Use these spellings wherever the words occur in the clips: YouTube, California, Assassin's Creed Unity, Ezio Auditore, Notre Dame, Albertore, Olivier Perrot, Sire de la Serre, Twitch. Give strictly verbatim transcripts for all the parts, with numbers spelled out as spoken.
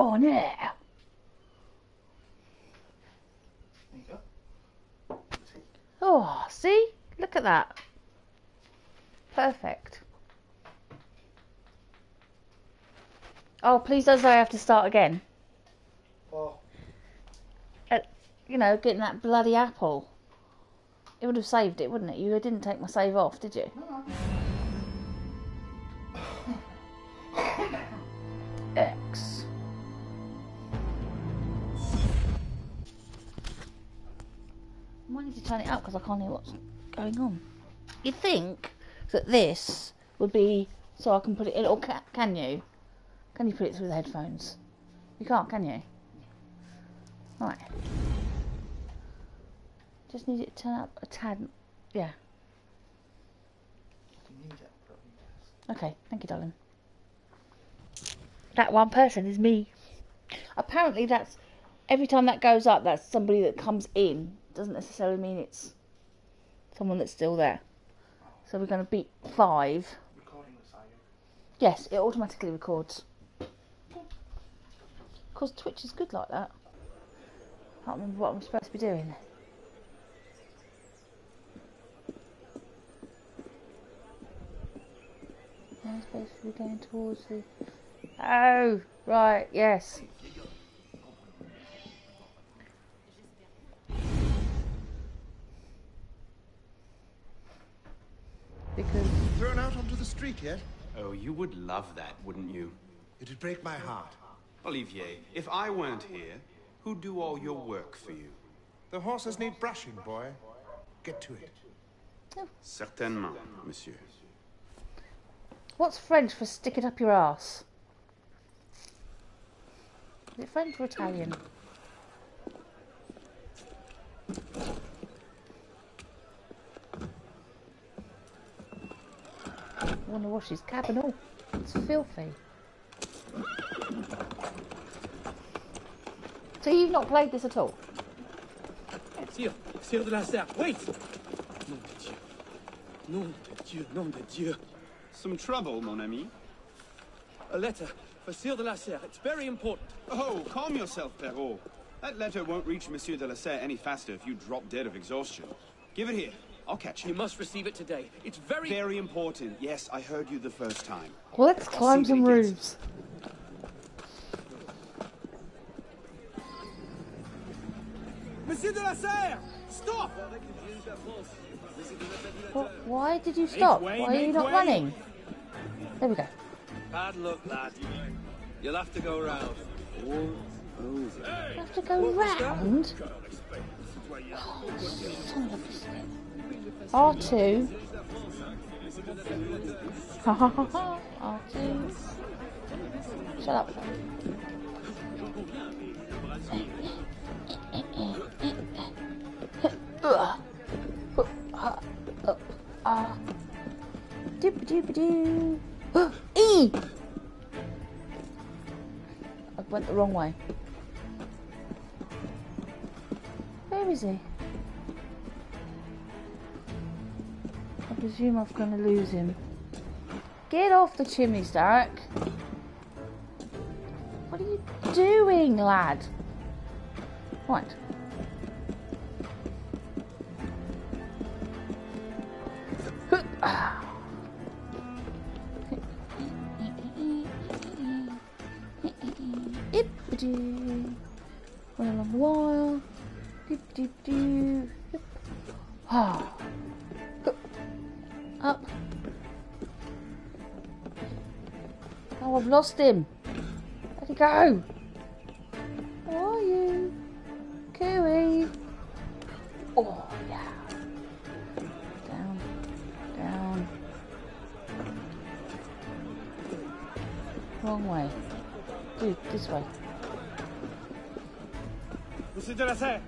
on air. There you go. Oh, see? Look at that. Perfect. Oh, please don't say I have to start again. Well, At, you know, getting that bloody apple. It would have saved it, wouldn't it? You didn't take my save off, did you? No. X. I might need to turn it up because I can't hear what's going on. You'd think that this would be so I can put it in, or ca can you? Can you put it through the headphones? You can't, can you? Right. Just need it to turn up a tad. Yeah. Okay, thank you, darling. That one person is me. Apparently that's, every time that goes up, that's somebody that comes in. Doesn't necessarily mean it's someone that's still there. So we're going to beat five. Recording the side. Yes, it automatically records. Because Twitch is good like that. I can't remember what I'm supposed to be doing. I'm supposed to be going towards the... Oh, right, yes. Because... Thrown out onto the street yet? Oh, you would love that, wouldn't you? It'd break my heart. Olivier, if I weren't here, who'd do all your work for you? The horses need brushing, boy. Get to it. Oh. Certainement, monsieur. What's French for stick it up your ass? Is it French or Italian? I want to wash his cab and all. It's filthy. So you've not played this at all? Sire, Sire de la Serre, wait! Nom de Dieu. Nom de Dieu, nom de Dieu. Some trouble, mon ami. A letter for Sire de la Serre. It's very important. Oh, calm yourself, Perrot. That letter won't reach Monsieur de la Serre any faster if you drop dead of exhaustion. Give it here. I'll catch you. You must receive it today. It's very... Very important. Yes, I heard you the first time. Let's climb some roofs. Monsieur de la Serre! Stop! Well, why did you stop? Why are you not running? There we go. Bad luck, lad. You'll have to go round. You have to go round? Oh, son of a... R two. R two. Shut up. Doop-a-doop-a-doo. E! I went the wrong way. Where is he? I presume I'm going to lose him. Get off the chimneys, Derek. What are you doing, lad? Right. Lost him. Let him go. Where are you? Cooey. Oh, yeah. Down. Down. Wrong way. Dude, this way. Monsieur de la Serre.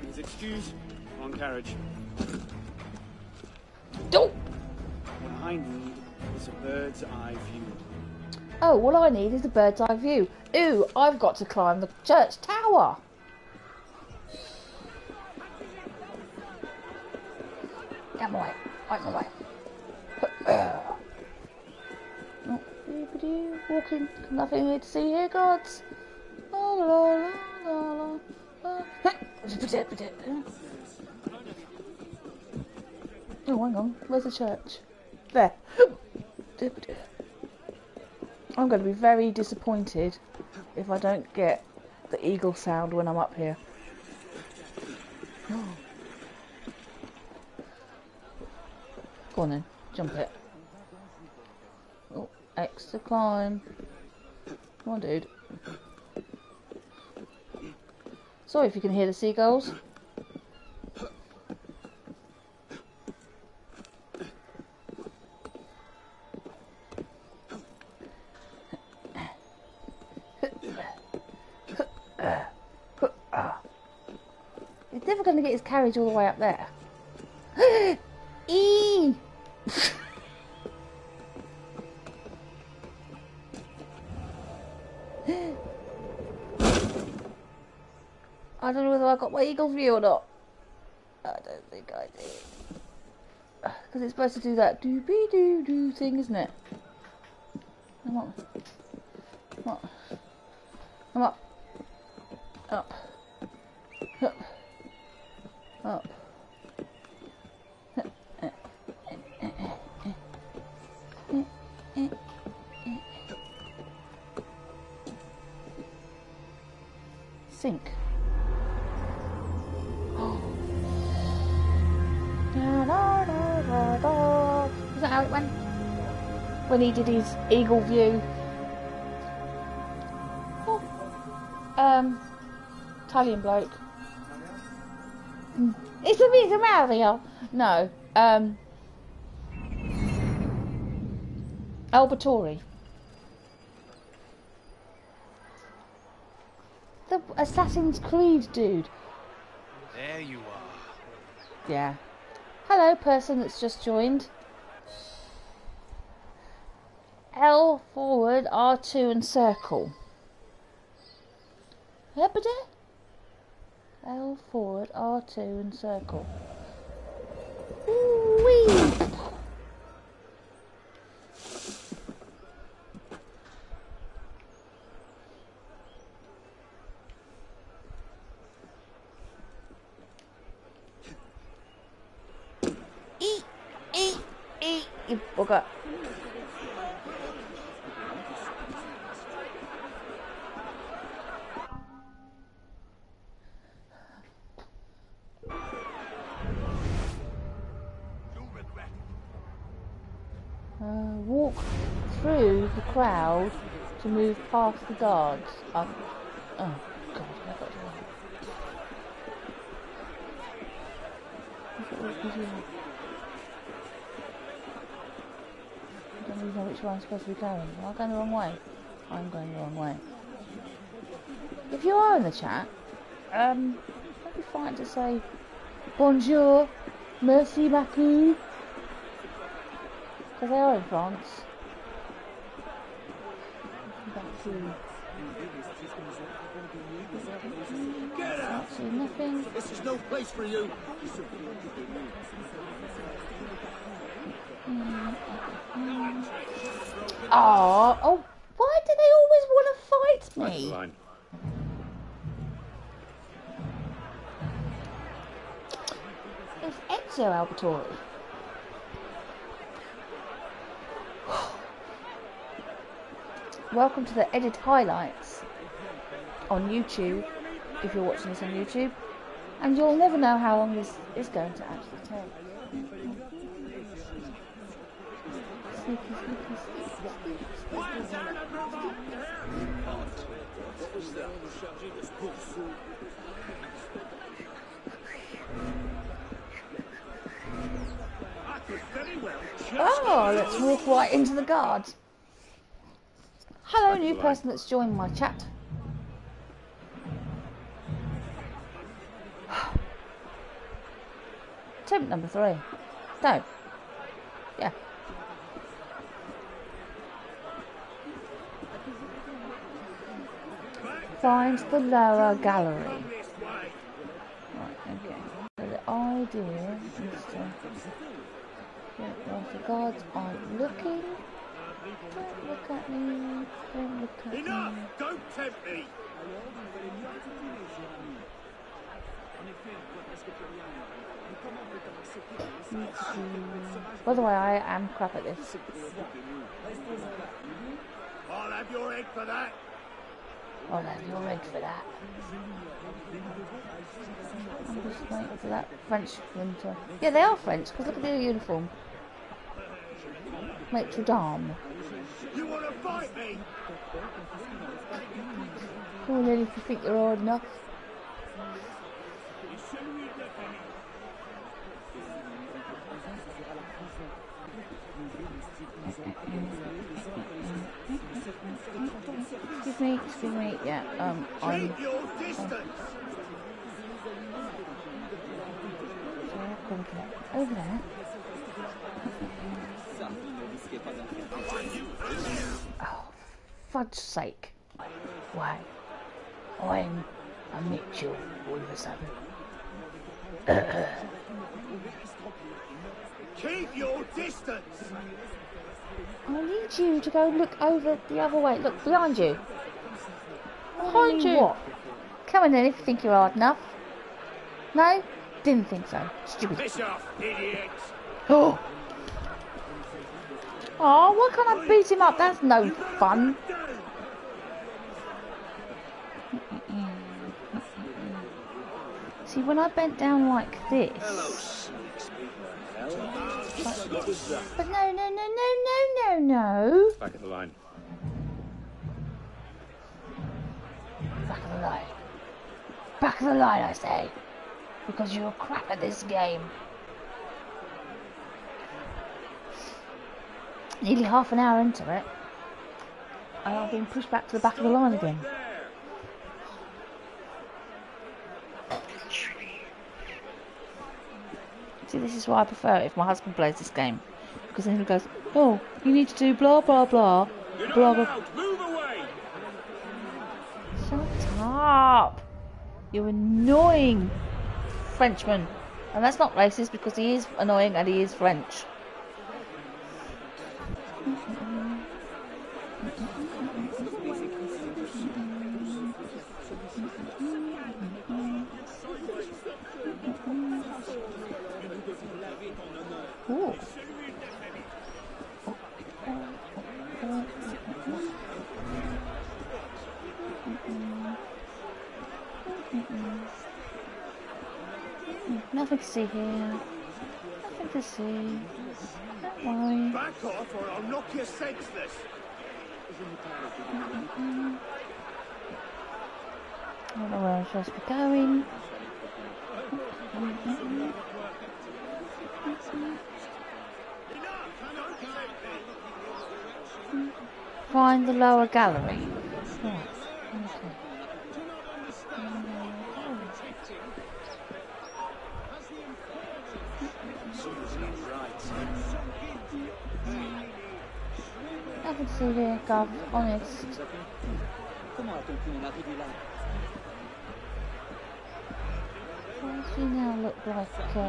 Please excuse. Wrong carriage. Don't. I need is a bird's eye view. Oh, all I need is a bird's eye view. Ooh, I've got to climb the church tower. Get my way. Out my way. you walking? Nothing here to see here, guards. La la la la la. Oh, hang on. Where's the church? There. I'm going to be very disappointed if I don't get the eagle sound when I'm up here. Oh. Go on then, jump it. Oh, X to climb. Come on, dude. Sorry if you can hear the seagulls. He's never going to get his carriage all the way up there. Eee! I don't know whether I got my eagle's view or not. I don't think I did. Because it's supposed to do that doo be doo doo thing, isn't it? Come on. Come on. Come up. Up. Up. Up. Sink. Is that how it went? When he did his eagle view. Oh. Um, Italian bloke. Mm. It's a bit of Mario. No. Um, Albertore. The Assassin's Creed dude. There you are. Yeah. Hello, person that's just joined. L forward, R two and circle. Everybody? L forward, R two and circle. Ooh-wee! Eat, eat, eat, you bugger. Crowd to move past the guards. I've, oh god, I've got to do that. I don't even know which way I'm supposed to be going. Am I going the wrong way? I'm going the wrong way. If you are in the chat, um, it'd be fine to say bonjour, merci beaucoup, because they are in France. Nothing. This is no place for you. Mm. Mm. Oh, oh, why do they always want to fight me? Right, it's Ezio Auditore. Welcome to the edit highlights on YouTube, if you're watching this on YouTube, and you'll never know how long this is going to actually take. Sneaky, sneaky, sneaky, sneaky. Oh, let's walk right into the guard. Hello, new person that's joined my chat. Attempt number three. No. Yeah. Find the lower gallery. Right, okay. So the idea is to get while the guards aren't looking. Don't look at me. Don't look at Enough! me. Enough! Don't tempt me! Mm-hmm. By the way, I am crap at this. I'll have your head for that. I'll have your head for that. I'm just waiting for that French winter. Yeah, they are French, because look at their uniform. Notre Dame. You want to fight me? Come on, then, if you think you're old enough. Excuse me, excuse me, yeah, um, I'm... Keep your distance! Over there. Oh, fudge's sake. Why? I'm a Mitchell all of a sudden. Uh-uh. Keep your distance! I need you to go look over the other way. Look, behind you. Behind you. What? Come on then, if you think you're hard enough. No? Didn't think so. Stupid. Piss off, idiot. Oh. Oh, why can't I beat him up? That's no fun. See, when I bent down like this... But, what was that? But no, no, no, no, no, no, no. Back of the line. Back of the line. Back of the line, I say. Because you're crap at this game. Nearly half an hour into it, and I've been pushed back to the back of the line again. See, this is why I prefer it if my husband plays this game, because then he goes, "Oh, you need to do blah blah blah, You're blah blah." Move away. Shut up! You annoying Frenchman, and that's not racist because he is annoying and he is French. Nothing to see here. Nothing to see. Don't worry. Back off or I'll knock you senseless. Mm-mm. I don't know where I'm supposed to be going. Mm-mm. Mm-mm. Find the lower gallery. Yes. Okay. Nothing to see here, Gov, honest. Why does he now look like uh...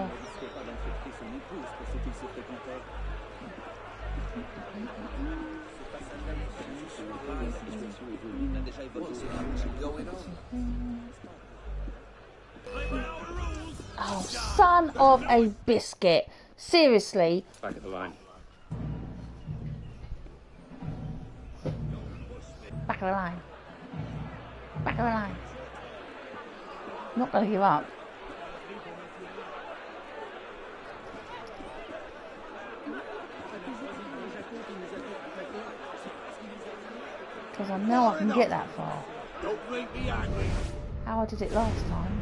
Oh, son of a biscuit. Seriously. Back of the line. Back of the line. Back of the line. I'm not going to give up. Because I know I can get that far. Don't make me angry. How I did it last time.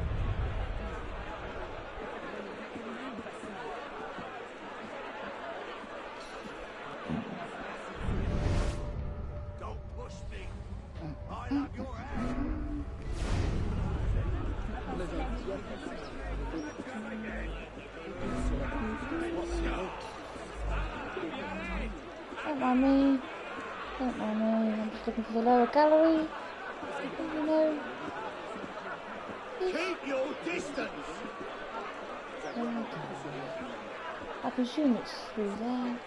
Don't mind me, don't mind me, I'm just looking for the lower gallery. You know. Keep your distance. I presume it's through there.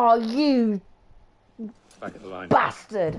Oh, you... Back at the line. Bastard!